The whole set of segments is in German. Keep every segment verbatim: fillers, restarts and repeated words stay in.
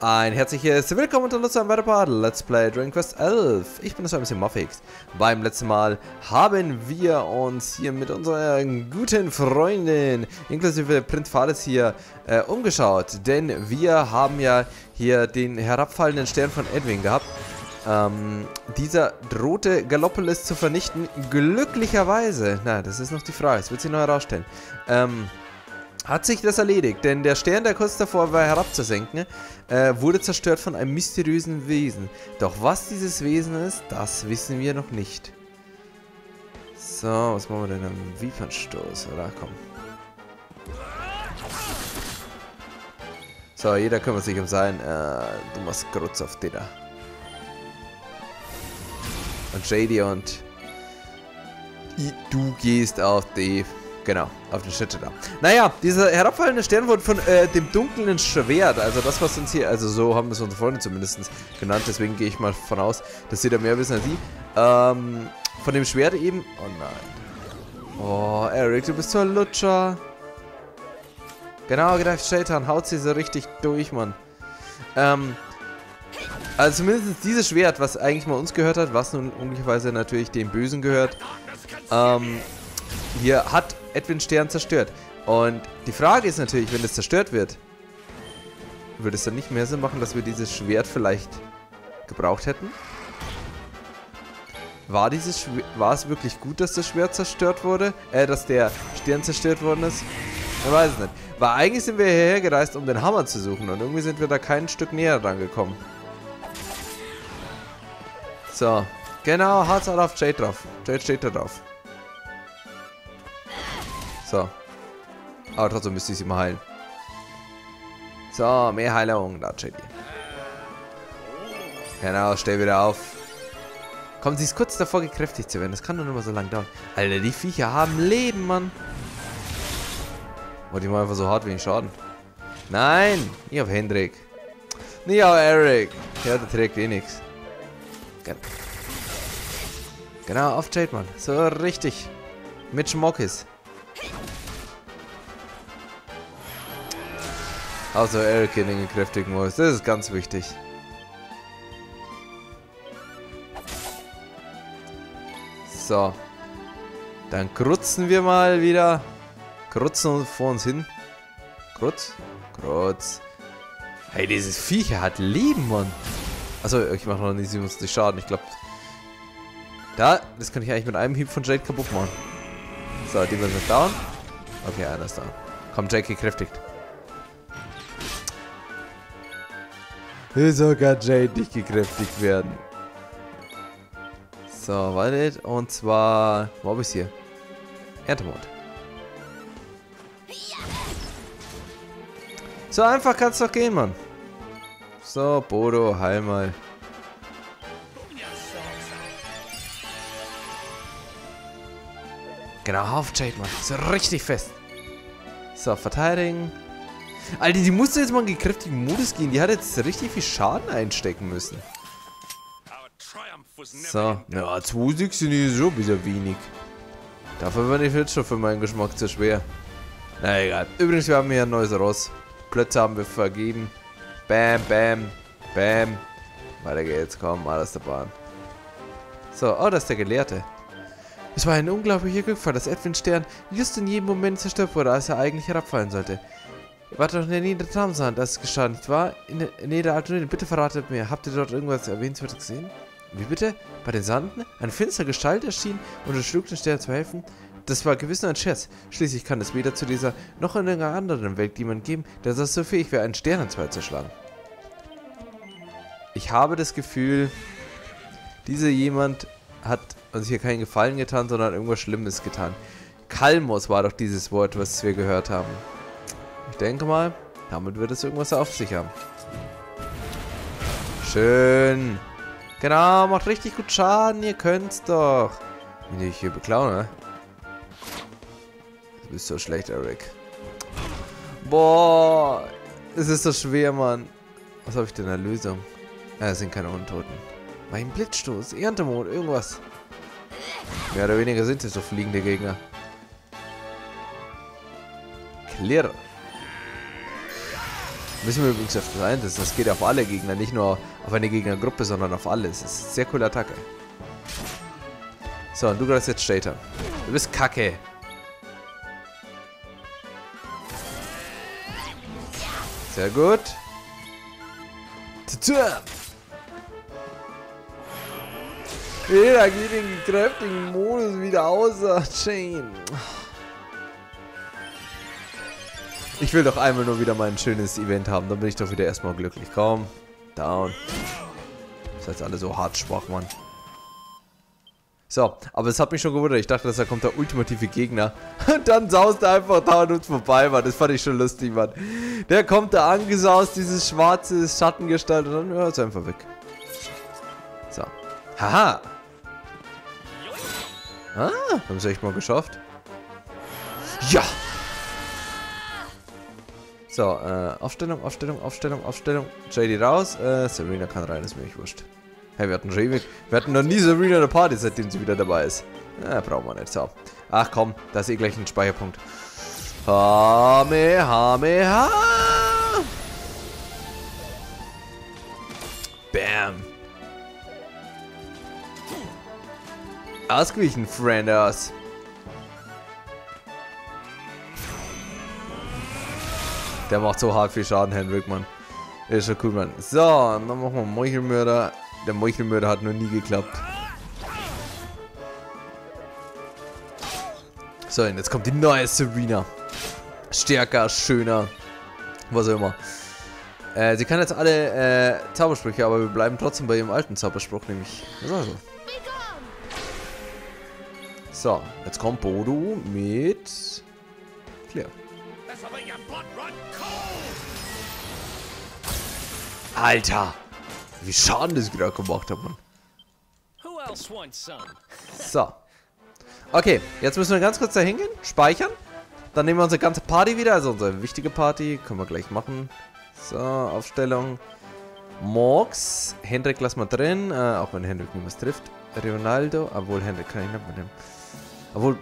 Ein herzliches Willkommen und hallo zu einem weiteren Part Let's Play Dragon Quest elf. Ich bin das ein bisschen Muffix. Beim letzten Mal haben wir uns hier mit unserer guten Freundin, inklusive Prinz Fales hier, äh, umgeschaut. Denn wir haben ja hier den herabfallenden Stern von Edwin gehabt. Ähm, dieser drohte Gallopolis zu vernichten, glücklicherweise. Na, das ist noch die Frage, das wird sich noch herausstellen. Ähm... Hat sich das erledigt, denn der Stern, der kurz davor war herabzusenken, äh, wurde zerstört von einem mysteriösen Wesen. Doch was dieses Wesen ist, das wissen wir noch nicht. So, was machen wir denn? Am Wiefernstoß, oder? Komm. So, jeder kümmert sich um sein, äh, dummes Grutz auf den da. Und Shady und... I, du gehst auf die... Genau, auf den Schütte da. Naja, dieser herabfallende Stern wurde von äh, dem dunklen Schwert, also das, was uns hier, also so haben es unsere Freunde zumindest genannt, deswegen gehe ich mal davon aus, dass sie da mehr wissen als sie. Ähm, von dem Schwert eben. Oh nein. Oh, Eric, du bist so ein Lutscher. Genau, gedacht, Shaitan, haut sie so richtig durch, Mann. Ähm. Also zumindest dieses Schwert, was eigentlich mal uns gehört hat, was nun unglücklicherweise natürlich dem Bösen gehört. Ähm. Hier hat Edwin Stern zerstört. Und die Frage ist natürlich, wenn das zerstört wird, würde es dann nicht mehr Sinn machen, dass wir dieses Schwert vielleicht gebraucht hätten? War dieses Schwert, war es wirklich gut, dass das Schwert zerstört wurde? Äh, dass der Stern zerstört worden ist? Ich weiß es nicht. Weil eigentlich sind wir hierher gereist, um den Hammer zu suchen. Und irgendwie sind wir da kein Stück näher dran gekommen. So. Genau, Hartz auf Jade drauf. Jade steht da drauf. So. Aber trotzdem müsste ich sie mal heilen. So, mehr Heilung. Da, Shady. Genau, stell wieder auf. Komm, sie ist kurz davor, gekräftigt zu werden. Das kann doch nicht mal so lange dauern. Alter, die Viecher haben Leben, Mann. Wollte ich mal einfach so hart wie den Schaden. Nein, nicht auf Hendrik. Nicht auf Eric. Ja, der trägt eh nichts. Genau, auf Jade, Mann. So richtig. Mit Schmockis. Also Eric in den kräftigen Voice, das ist ganz wichtig. So. Dann krutzen wir mal wieder. Krutzen vor uns hin. Krutz. Krutz. Hey, dieses Viecher hat Leben, Mann. Achso, ich mache noch nicht siebenundsiebzig Schaden, ich glaube. Da, das kann ich eigentlich mit einem Hieb von Jade kaputt machen. So, die wird nicht down. Okay, einer ist down. Komm, Jade gekräftigt. Sogar Jade nicht gekräftigt werden. So, wartet. Und zwar... Wo hab ich's hier? Erntemond. So einfach kann's doch gehen, Mann. So, Bodo, heil mal. Genau, auf Jade, Mann. So richtig fest. So, verteidigen. Alter, die musste jetzt mal in den gekräftigen Modus gehen. Die hat jetzt richtig viel Schaden einstecken müssen. So. Ja, zwei Sieg sind hier so wieder wenig. Dafür war die Flitsch schon für meinen Geschmack zu schwer. Na egal. Übrigens, wir haben hier ein neues Ross. Plätze haben wir vergeben. Bam, bam, bam. Weiter geht's. Komm, mal aus der Bahn. So, oh, das ist der Gelehrte. Es war ein unglaublicher Glückfall, dass Edwin Stern just in jedem Moment zerstört wurde, als er eigentlich herabfallen sollte. War doch in der Nähe der Tramsand, das ist geschah, nicht wahr? In der Nähe der Alternate, bitte verratet mir, habt ihr dort irgendwas Erwähnenswertes gesehen? Wie bitte? Bei den Sanden? Eine finstere Gestalt erschien und erschlug den Stern zu helfen? Das war gewiss nur ein Scherz. Schließlich kann es weder zu dieser noch in einer anderen Welt jemand geben, der das so fähig wäre, einen Stern in zwei zu schlagen. Ich habe das Gefühl, dieser jemand hat uns hier keinen Gefallen getan, sondern irgendwas Schlimmes getan. Kalmos war doch dieses Wort, was wir gehört haben. Ich denke mal, damit wird es irgendwas auf sich haben. Schön. Genau, macht richtig gut Schaden. Ihr könnt's doch. Wenn ich hier beklauen, ne? Du bist so schlecht, Eric. Boah. Es ist so schwer, Mann. Was habe ich denn in der Lösung? Ja, es sind keine Untoten. Mein Blitzstoß, Erntemond, irgendwas. Mehr oder weniger sind es so fliegende Gegner. Clear. Müssen wir übrigens öfters einsetzen. Das geht auf alle Gegner, nicht nur auf eine Gegnergruppe, sondern auf alles. Das ist eine sehr coole Attacke. So, und du greifst jetzt Shaitan. Du bist kacke. Sehr gut. Tja. Jeder geht den kräftigen Modus wieder außer Chain. Ich will doch einmal nur wieder mal ein schönes Event haben. Dann bin ich doch wieder erstmal glücklich. Komm. Down. Das heißt, alle so hart schwach, Mann. So, aber es hat mich schon gewundert. Ich dachte, dass da kommt der ultimative Gegner. Und dann saust er einfach da an uns vorbei, Mann. Das fand ich schon lustig, Mann. Der kommt da angesaust, dieses schwarze Schattengestalt. Und dann, ja, ist einfach weg. So. Haha. Ah, haben es echt mal geschafft. Ja. So, äh, Aufstellung, Aufstellung, Aufstellung, Aufstellung. J D raus. Äh, Serena kann rein, ist mir nicht wurscht. Hey, wir hatten schon ewig. Wir hatten noch nie Serena in der Party, seitdem sie wieder dabei ist. Ja, brauchen wir nicht. So. Ach komm, da ist eh gleich ein Speicherpunkt. Hame, hame, ha. Bam. Ausgewichen, Frienders. Der macht so hart viel Schaden, Henrik, Mann. Ist schon cool, Mann. So, dann machen wir Meuchelmörder. Der Meuchelmörder hat noch nie geklappt. So, und jetzt kommt die neue Serena. Stärker, schöner. Was auch immer. Äh, sie kann jetzt alle äh, Zaubersprüche, aber wir bleiben trotzdem bei ihrem alten Zauberspruch, nämlich. Das war so. So, jetzt kommt Bodo mit Flair. Alter, wie Schaden das gerade gemacht hat, Mann. So. Okay, jetzt müssen wir ganz kurz da hingehen, speichern. Dann nehmen wir unsere ganze Party wieder, also unsere wichtige Party. Können wir gleich machen. So, Aufstellung. Mox, Hendrik lassen wir drin, äh, auch wenn Hendrik niemals trifft. Ronaldo, obwohl Hendrik kann ich nicht mit dem. Obwohl...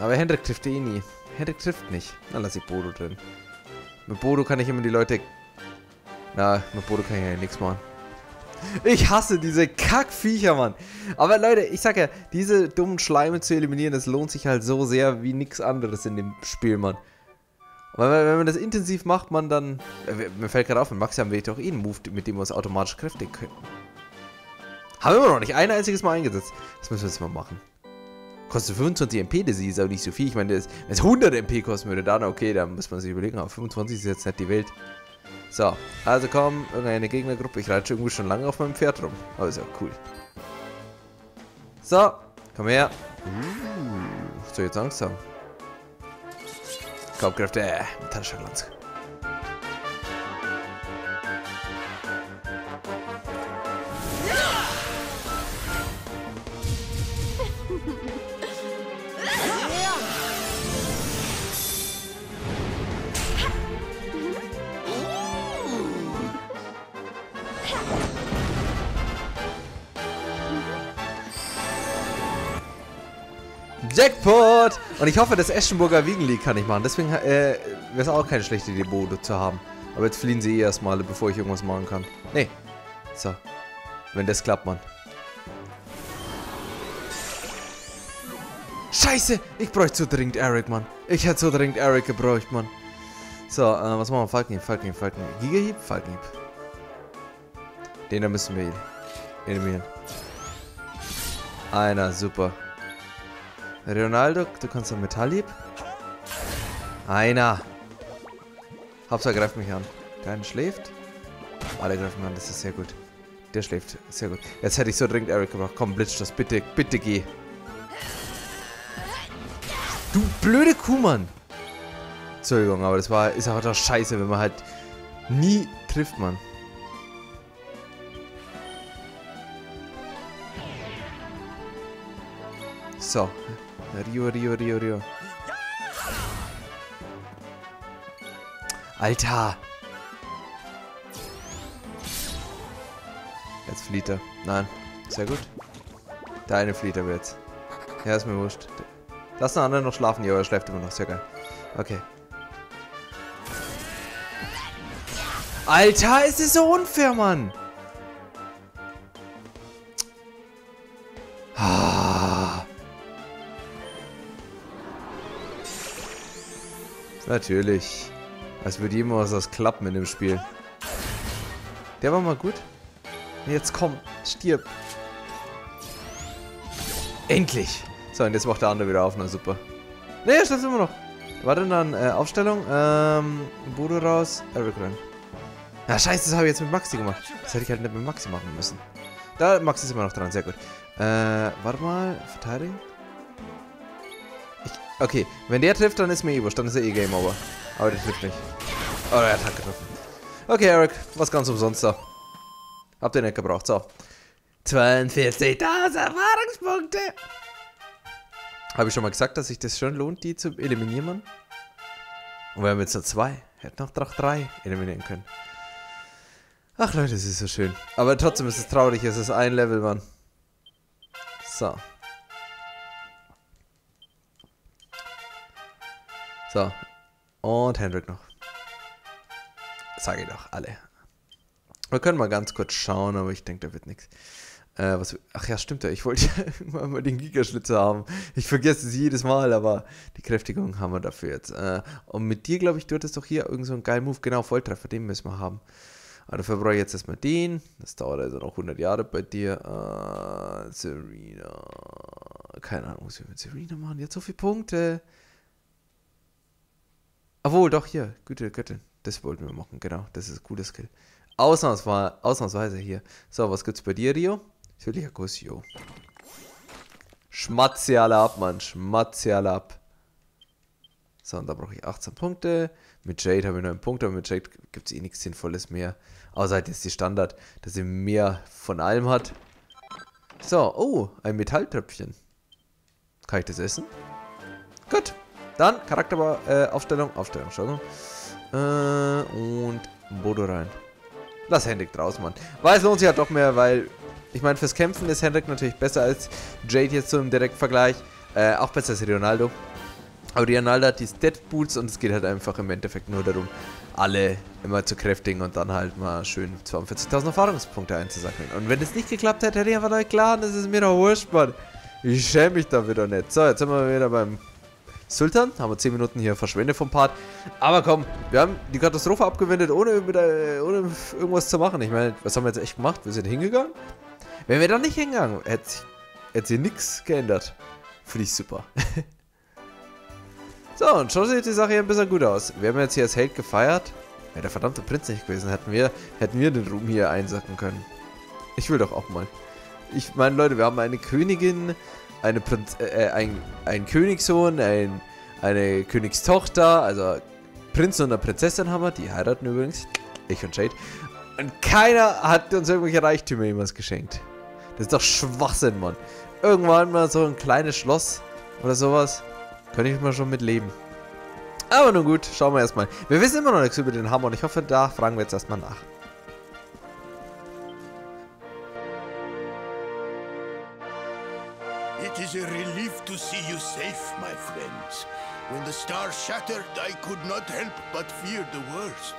Aber Hendrik trifft eh nie. Hendrik trifft nicht. Dann lasse ich Bodo drin. Mit Bodo kann ich immer die Leute... Na, mit Bodo kann ich ja nichts machen. Ich hasse diese Kackviecher, Mann. Aber Leute, ich sag ja, diese dummen Schleime zu eliminieren, das lohnt sich halt so sehr wie nichts anderes in dem Spiel, Mann. Weil wenn man das intensiv macht, man dann... Äh, mir fällt gerade auf, mit Maxi haben wir doch eh einen Move, mit dem wir uns automatisch kräftigen können. Haben wir noch nicht ein einziges Mal eingesetzt. Das müssen wir jetzt mal machen. Kostet fünfundzwanzig M P, das ist aber nicht so viel. Ich meine, wenn es hundert M P kosten würde, dann okay, dann muss man sich überlegen. Aber fünfundzwanzig ist jetzt nicht die Welt. So, also komm, irgendeine Gegnergruppe. Ich reite irgendwie schon lange auf meinem Pferd rum. Aber ist ja cool. So, komm her. Uh, soll ich jetzt Angst haben? Kampfkräfte, äh, metallischer Glanz. Jackpot! Und ich hoffe, das Eschenburger Wiegenlied kann ich machen. Deswegen äh, wäre es auch keine schlechte Idee, Bodo zu haben. Aber jetzt fliehen sie eh erstmal, bevor ich irgendwas machen kann. Nee. So. Wenn das klappt, Mann. Scheiße! Ich bräuchte so dringend Eric, Mann. Ich hätte so dringend Eric gebraucht, Mann. So, äh, was machen wir? Falkenhieb, Falkenhieb, Falkenhieb. Gigahieb, Falkenhieb. Den da müssen wir eliminieren. Einer, super. Ronaldo, du kannst am Metallhieb. Einer. Hauptsache, greif mich an. Dein schläft. Alle greifen an, das ist sehr gut. Der schläft, sehr gut. Jetzt hätte ich so dringend Eric gemacht. Komm, blitz das, bitte, bitte geh. Du blöde Kuh, Mann. Entschuldigung, aber das war, ist auch doch scheiße, wenn man halt nie trifft, Mann. So. Rio, Rio, Rio, Rio. Alter! Jetzt flieht er. Nein. Sehr gut. Der eine flieht aber jetzt. Ja, ist mir wurscht. Lass den anderen noch schlafen. Ja, er schläft immer noch. Sehr geil. Okay. Alter, es ist so unfair, Mann. Ah. Natürlich. Als würde jemals das klappen in dem Spiel. Der war mal gut. Jetzt komm, stirb. Endlich. So, und jetzt macht der andere wieder auf. Na super. Ne, er steht immer noch. Warte, dann äh, Aufstellung. Ähm, Bodo raus, Eric rein. Na scheiße, das habe ich jetzt mit Maxi gemacht. Das hätte ich halt nicht mit Maxi machen müssen. Da, Maxi ist immer noch dran, sehr gut. Äh, warte mal, Verteidigung. Ich, okay, wenn der trifft, dann ist mir eh wurscht, dann ist er eh Game Over. Aber der trifft nicht. Oh, er hat getroffen. Okay, Eric, was ganz umsonst da. Habt ihr nicht gebraucht, so. zweiundvierzigtausend Erfahrungspunkte! Habe ich schon mal gesagt, dass sich das schon lohnt, die zu eliminieren, Mann? Und wir haben jetzt noch zwei. Hätten noch drei eliminieren können. Ach Leute, es ist so schön. Aber trotzdem ist es traurig, es ist ein Level, Mann. So. So. Und Hendrik noch. Sage ich doch, alle. Wir können mal ganz kurz schauen, aber ich denke, da wird nichts. Äh, was, ach ja, stimmt ja. Ich wollte ja irgendwann mal den Gigaschlitzer haben. Ich vergesse es jedes Mal, aber die Kräftigung haben wir dafür jetzt. Äh, und mit dir, glaube ich, du hattest doch hier irgend so einen geilen Move. Genau, Volltreffer, den müssen wir haben. Aber dafür brauche ich jetzt erstmal den. Das dauert also noch hundert Jahre bei dir. Äh, Serena. Keine Ahnung, was wir mit Serena machen. Die hat so viele Punkte. Obwohl, doch, hier. Güte, Göttin. Das wollten wir machen, genau. Das ist ein guter Skill. Ausnahmsweise, ausnahmsweise hier. So, was gibt's bei dir, Rio? Natürlich Agusio. Schmatze alle ab, Mann. Schmatze alle ab. So, und da brauche ich achtzehn Punkte. Mit Jade habe ich neun Punkte, aber mit Jade gibt es eh nichts Sinnvolles mehr. Außer halt jetzt die Standard, dass sie mehr von allem hat. So, oh, ein Metalltröpfchen. Kann ich das essen? Gut. Dann Charakteraufstellung, äh, Aufstellung, Entschuldigung. Äh, und Bodo rein. Lass Hendrik draus, Mann. Weil es lohnt sich halt doch mehr, weil... Ich meine, fürs Kämpfen ist Hendrik natürlich besser als Jade jetzt so im Direktvergleich. Äh, auch besser als Ronaldo. Aber die Ronaldo hat die Stat-Boots und es geht halt einfach im Endeffekt nur darum, alle immer zu kräftigen und dann halt mal schön zweiundvierzigtausend Erfahrungspunkte einzusammeln. Und wenn das nicht geklappt hätte, hätte ich einfach neu klar, das ist mir doch wurscht, Mann. Ich schäme mich da wieder nicht. So, jetzt sind wir wieder beim Sultan. Haben wir zehn Minuten hier verschwendet vom Part. Aber komm, wir haben die Katastrophe abgewendet, ohne, wieder, ohne irgendwas zu machen. Ich meine, was haben wir jetzt echt gemacht? Wir sind hingegangen. Wenn wir da nicht hingegangen, hätte hätte sich nichts geändert. Finde ich super. So, und schon sieht die Sache hier ein bisschen gut aus. Wir haben jetzt hier als Held gefeiert. Wäre der verdammte Prinz nicht gewesen, hätten wir, hätten wir den Ruhm hier einsacken können. Ich will doch auch mal. Ich meine, Leute, wir haben eine Königin, eine Prinz, äh, ein, ein Königssohn, ein, eine Königstochter, also Prinz und eine Prinzessin haben wir, die heiraten übrigens. Ich und Jade. Und keiner hat uns irgendwelche Reichtümer jemals geschenkt. Das ist doch Schwachsinn, Mann. Irgendwann mal so ein kleines Schloss oder sowas. Könnte ich mal schon mit leben. Aber nun gut, schauen wir erstmal. Wir wissen immer noch nichts über den Hammer und ich hoffe, da fragen wir jetzt erstmal nach. It is a relief to see you safe, my friends. When the star shattered, I could not help but fear the worst.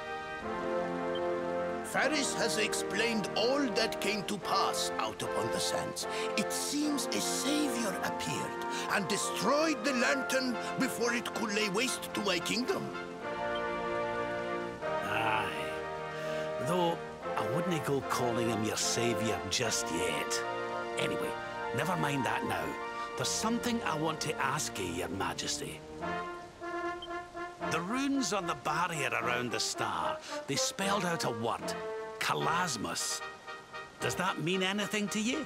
Faris has explained all that came to pass out upon the sands. It seems a savior appeared and destroyed the lantern before it could lay waste to my kingdom. Aye. Though I wouldn't go calling him your savior just yet. Anyway, never mind that now. There's something I want to ask you, Your Majesty. The runes on the barrier around the star, they spelled out a word, Calasmos. Does that mean anything to you?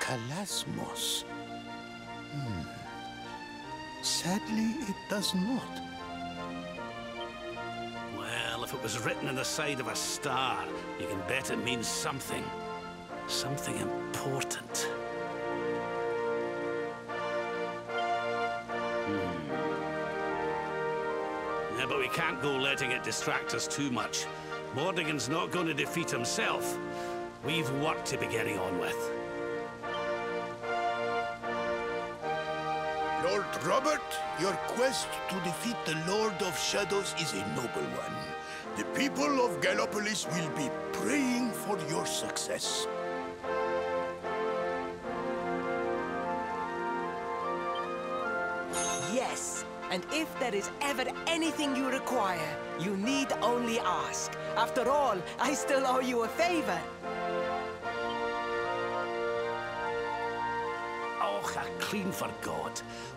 Calasmos? Hmm. Sadly, it does not. Well, if it was written on the side of a star, you can bet it means something. Something important. But we can't go letting it distract us too much. Mordegon's not going to defeat himself. We've work to be getting on with. Lord Robert, your quest to defeat the Lord of Shadows is a noble one. The people of Gallopolis will be praying for your success. Yes, and if there is ever anything you require, you need only ask. After all, I still owe you a favor. Clean for God.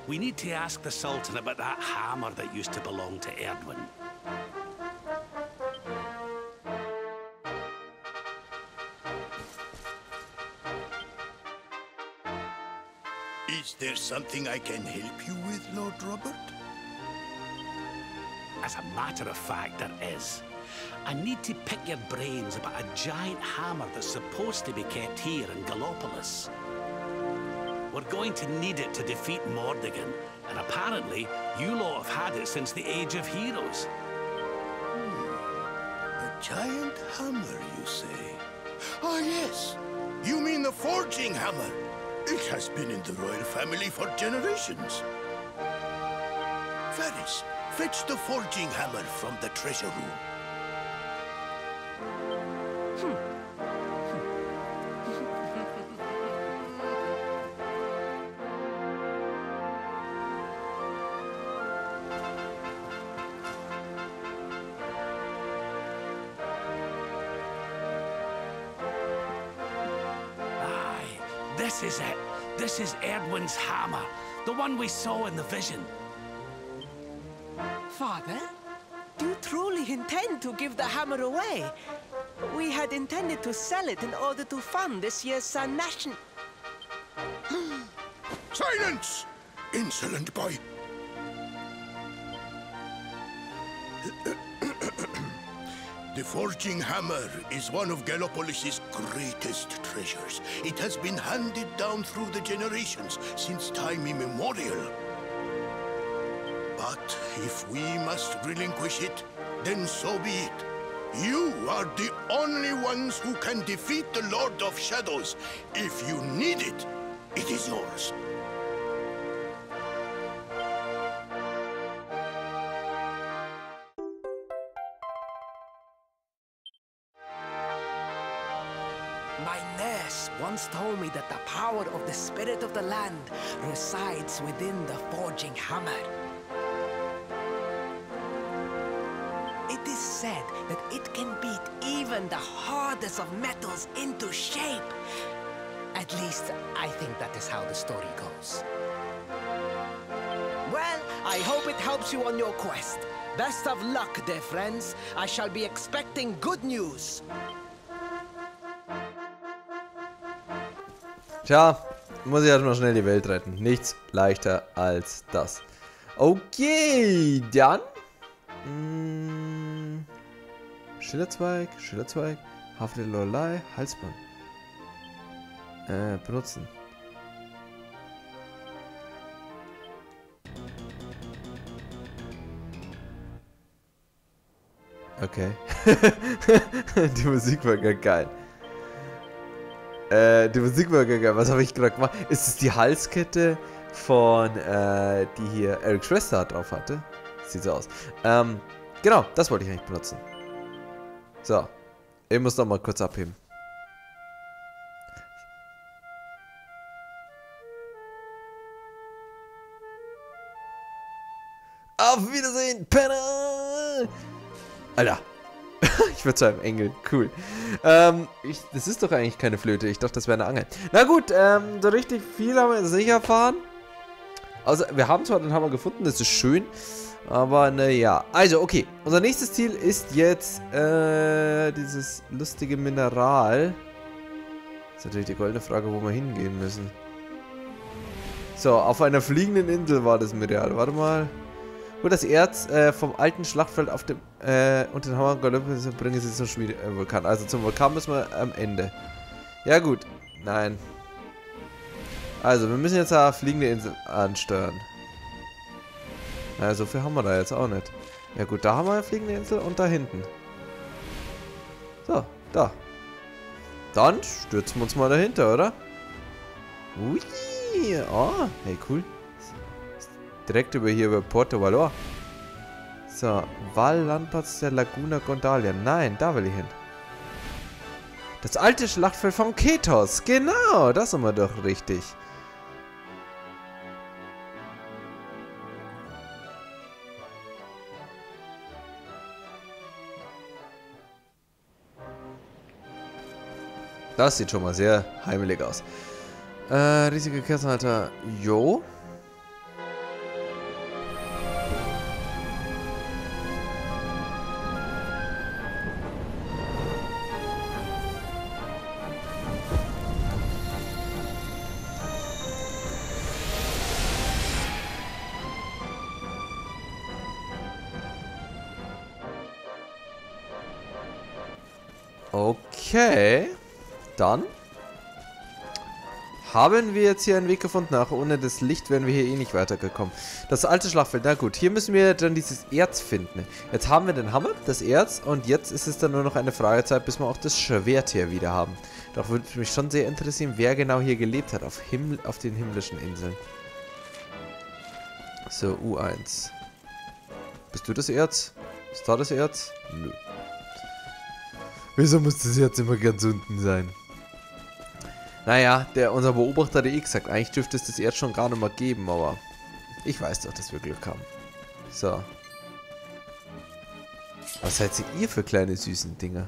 We need to ask the Sultan about that hammer that used to belong to Erdwin. Is there something I can help you with, Lord Robert? As a matter of fact, there is. I need to pick your brains about a giant hammer that's supposed to be kept here in Gallopolis. We're going to need it to defeat Mordegon, and apparently, you lot have had it since the Age of Heroes. Hmm. A giant hammer, you say? Ah, yes! You mean the forging hammer? It has been in the royal family for generations. Fales, fetch the forging hammer from the treasure room. Hmm. This is it. This is Edwin's hammer, the one we saw in the vision. Father, you truly intend to give the hammer away? We had intended to sell it in order to fund this year's Sun Nation. Silence! Insolent boy! The forging hammer is one of Gallopolis's greatest treasures. It has been handed down through the generations, since time immemorial. But if we must relinquish it, then so be it. You are the only ones who can defeat the Lord of Shadows. If you need it, it is yours. My nurse once told me that the power of the spirit of the land resides within the forging hammer. It is said that it can beat even the hardest of metals into shape. At least, I think that is how the story goes. Well, I hope it helps you on your quest. Best of luck, dear friends. I shall be expecting good news. Tja, muss ich erstmal schnell die Welt retten. Nichts leichter als das. Okay, dann. Hm, Schillerzweig, Schillerzweig, Haftele Lolei, Halsband. Äh, benutzen. Okay. Die Musik war gar geil. Äh, die Musikbürger, was habe ich gerade gemacht? Ist es die Halskette von, äh, die hier Eric Schwester drauf hatte? Sieht so aus. Ähm, genau, das wollte ich eigentlich benutzen. So. Ich muss nochmal kurz abheben. Auf Wiedersehen, Penner! Alter. Ich werde zu einem Engel, cool. Ähm, ich, das ist doch eigentlich keine Flöte. Ich dachte, das wäre eine Angel. Na gut, ähm, so richtig viel haben wir jetzt nicht erfahren. Also, wir haben zwar den Hammer gefunden, das ist schön. Aber naja. Also, okay. Unser nächstes Ziel ist jetzt äh, dieses lustige Mineral. Das ist natürlich die goldene Frage, wo wir hingehen müssen. So, auf einer fliegenden Insel war das Mineral. Warte mal. Hol das Erz äh, vom alten Schlachtfeld auf dem äh, und den Hammer Gallopolis und bringe sie zum Schmiede äh, Vulkan. Also zum Vulkan müssen wir am Ende. Ja gut. Nein. Also wir müssen jetzt eine fliegende Insel ansteuern. Na, so viel haben wir da jetzt auch nicht. Ja gut, da haben wir eine fliegende Insel und da hinten. So, da. Dann stürzen wir uns mal dahinter, oder? Ui. Oh, hey cool. Direkt über hier, über Porto Valor. So, Wahllandplatz der Laguna Gondalia. Nein, da will ich hin. Das alte Schlachtfeld von Ketos. Genau, das sind wir doch richtig. Das sieht schon mal sehr heimelig aus. Äh, riesige Kerzenhalter. Jo. Okay. Dann haben wir jetzt hier einen Weg gefunden. Auch ohne das Licht wären wir hier eh nicht weitergekommen. Das alte Schlachtfeld, na gut. Hier müssen wir dann dieses Erz finden. Jetzt haben wir den Hammer, das Erz. Und jetzt ist es dann nur noch eine Frage Zeit, bis wir auch das Schwert hier wieder haben. Doch würde mich schon sehr interessieren, wer genau hier gelebt hat. Auf, Himmel, auf den himmlischen Inseln. So, U eins. Bist du das Erz? Ist da das Erz? Nö. Wieso muss das Erz immer ganz unten sein? Naja, der, unser Beobachter hat eh gesagt, eigentlich dürfte es das Erz schon gar nicht mehr geben, aber ich weiß doch, dass wir Glück haben. So. Was seid ihr für kleine süßen Dinger?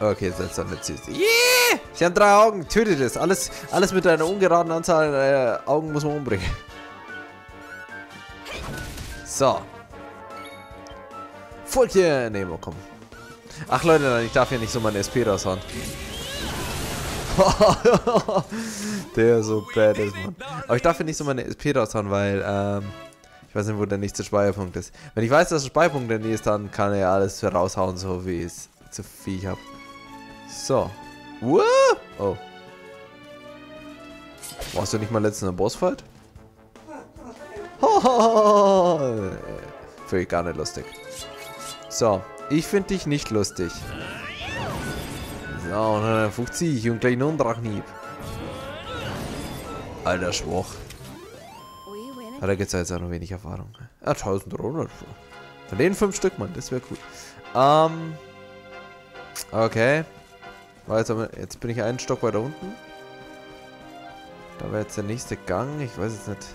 Okay, seid ihr doch nicht süß. Yeah! Sie haben drei Augen, tötet es. Alles, alles mit einer ungeraden Anzahl an äh, Augen muss man umbringen. So. Folgt hier! Ne, mal komm. Ach Leute, ich darf hier nicht so meine S P raushauen. Der ist so badass, Mann. Aber ich darf hier nicht so meine S P raushauen, weil, ähm, ich weiß nicht, wo der nächste Speicherpunkt ist. Wenn ich weiß, dass der Speicherpunkt in der Nähe ist, dann kann er ja alles raushauen, so wie ich es zu viel habe. So. Woo! Oh. Warst du nicht mal letztens in einem Bossfight? Finde ich gar nicht lustig. So. Ich finde dich nicht lustig. So, und dann fünfzig ich und gleich noch einen Drachenhieb. Alter Schwach. Hat er jetzt auch noch wenig Erfahrung. Ah, dreizehnhundert. Von denen fünf Stück, Mann. Das wäre cool. Ähm. Okay. Jetzt bin ich einen Stock weiter unten. Da wäre jetzt der nächste Gang. Ich weiß jetzt nicht.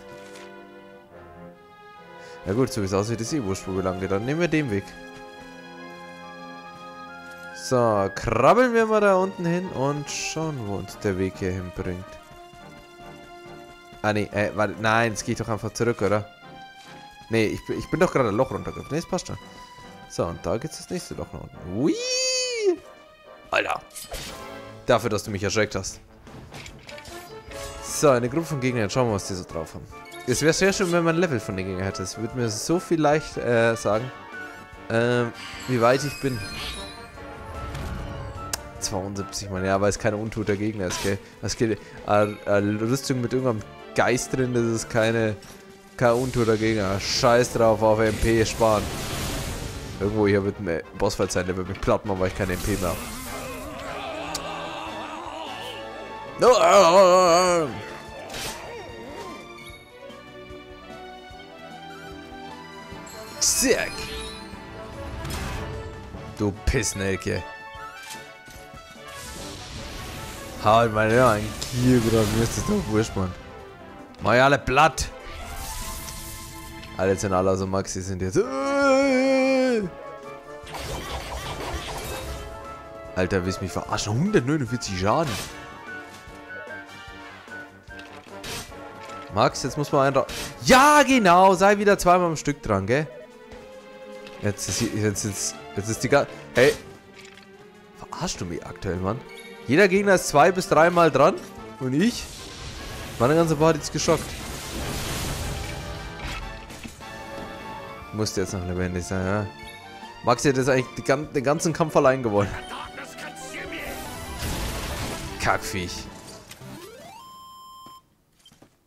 Ja gut, so wie es aussieht, ist eh wurscht, wo wir lang gehen. Dann nehmen wir den Weg. So, krabbeln wir mal da unten hin und schauen, wo uns der Weg hier hinbringt. Ah, nee, äh, warte, nein, jetzt gehe ich doch einfach zurück, oder? Nee, ich, ich bin doch gerade ein Loch runtergegangen. Nee, das passt schon. So, und da geht's das nächste Loch nach unten. Ui! Alter! Dafür, dass du mich erschreckt hast. So, eine Gruppe von Gegnern. Schauen wir, was die so drauf haben. Es wäre sehr schön, wenn man ein Level von den Gegnern hätte. Es würde mir so viel leicht äh, sagen, äh, wie weit ich bin. zweiundsiebzig, Mann, ja, weil es keine untoter Gegner ist, gell? Es geht Rüstung mit irgendeinem Geist drin, das ist keine, kein untoter Gegner. Scheiß drauf, auf M P sparen. Irgendwo hier wird ein Bossfight sein, der wird mich platt machen, weil ich keine M P mehr habe. Zack! Du Pissnelke. Halt mal ja, ein Kiel oder mir ist das doch wurscht, Mann. Mach ja alle platt. Alle sind alle so Maxi sind jetzt. Alter, willst mich verarschen? hundertneunundvierzig Schaden. Max, jetzt muss man einen. Ja, genau, sei wieder zweimal am Stück dran, gell? Jetzt ist jetzt jetzt, jetzt ist die ganze. Hey. Verarschst du mich aktuell, Mann? Jeder Gegner ist zwei bis dreimal dran. Und ich? Meine ganze Party ist geschockt. Musste jetzt noch lebendig sein, ja. Maxi hat jetzt eigentlich den ganzen Kampf allein gewonnen. Kackviech.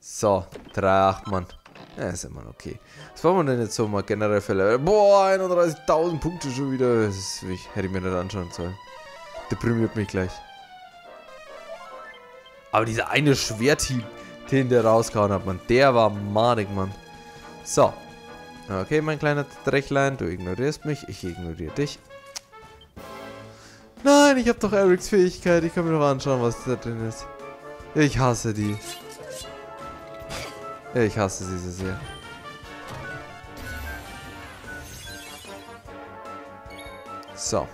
So, drei acht, Mann. Ja, ist immer okay. Was wollen wir denn jetzt so mal generell für Level? Boah, einunddreißigtausend Punkte schon wieder. Das ist, ich hätte ich mir das anschauen sollen. Deprimiert mich gleich. Aber dieser eine Schwerthieb, den der rausgehauen hat, man, der war madig, Mann. So. Okay, mein kleiner Drechlein, du ignorierst mich, ich ignoriere dich. Nein, ich habe doch Erics Fähigkeit, ich kann mir doch anschauen, was da drin ist. Ich hasse die. Ich hasse sie so sehr. So.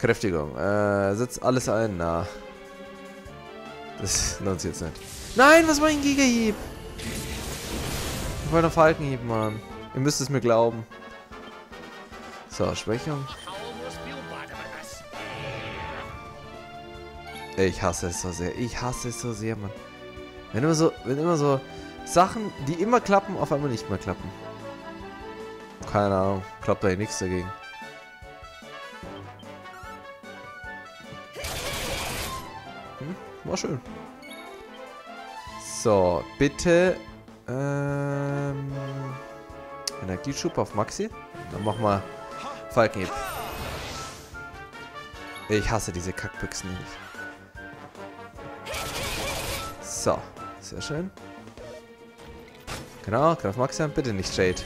Kräftigung. Äh, setz alles ein. Na. Das lohnt sich jetzt nicht. Nein, was war ein Gigahieb? Ich wollte noch Falkenhieb machen. Ihr müsst es mir glauben. So, Schwächung. Ich hasse es so sehr. Ich hasse es so sehr, Mann. Wenn immer so, wenn immer so Sachen, die immer klappen, auf einmal nicht mehr klappen. Keine Ahnung. Klappt da eh nichts dagegen. War schön. So, bitte ähm, Energieschub auf Maxi. Dann mach mal Falkenhieb. Ich hasse diese Kackbüchsen nicht. So, sehr schön. Genau, Kraft Maxi an. Bitte nicht Shade.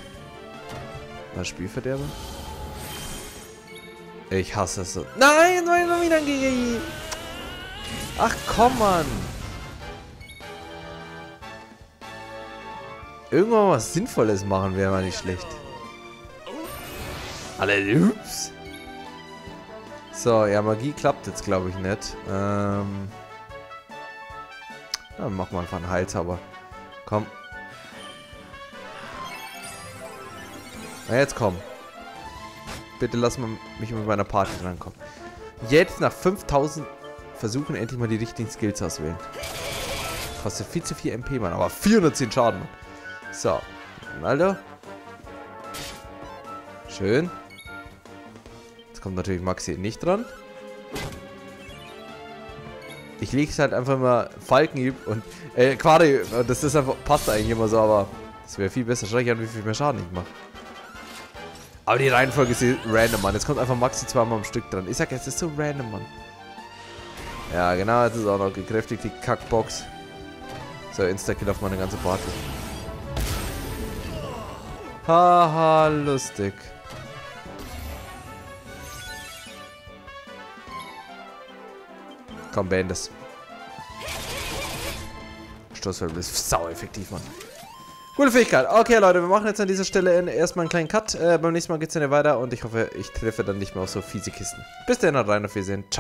Mal Spielverderber. Ich hasse es so. Nein, nein, nein, wieder ein G G I. Ach komm, Mann! Irgendwann mal was Sinnvolles machen wäre mal nicht schlecht. Alle, ups. So, ja, Magie klappt jetzt, glaube ich, nicht. Ähm, dann machen wir einfach einen Heilzauber. Komm. Na, jetzt komm. Bitte lass mich mit meiner Party drankommen. Jetzt nach fünftausend... Versuchen endlich mal die richtigen Skills auswählen. Kostet viel zu viel M P, Mann. Aber vierhundertzehn Schaden, Mann. So. Ronaldo. Schön. Jetzt kommt natürlich Maxi nicht dran. Ich lege es halt einfach mal Falkenhieb und... Äh, Quari. Das ist einfach... Passt eigentlich immer so, aber... Das wäre viel besser. Schau ich an, wie viel mehr Schaden ich mache. Aber die Reihenfolge ist random, Mann. Jetzt kommt einfach Maxi zweimal am Stück dran. Ich sag, es ist so random, Mann. Ja, genau, jetzt ist auch noch gekräftigt, die Kackbox. So, Insta-Kill auf meine ganze Party. Haha, lustig. Komm, beend es. Stoßwirbel ist sau effektiv, Mann. Gute Fähigkeit. Okay, Leute, wir machen jetzt an dieser Stelle erstmal einen kleinen Cut. Äh, beim nächsten Mal geht's dann ja weiter und ich hoffe, ich treffe dann nicht mehr auf so fiese Kisten. Bis dahin, haut rein, auf Wiedersehen. Ciao.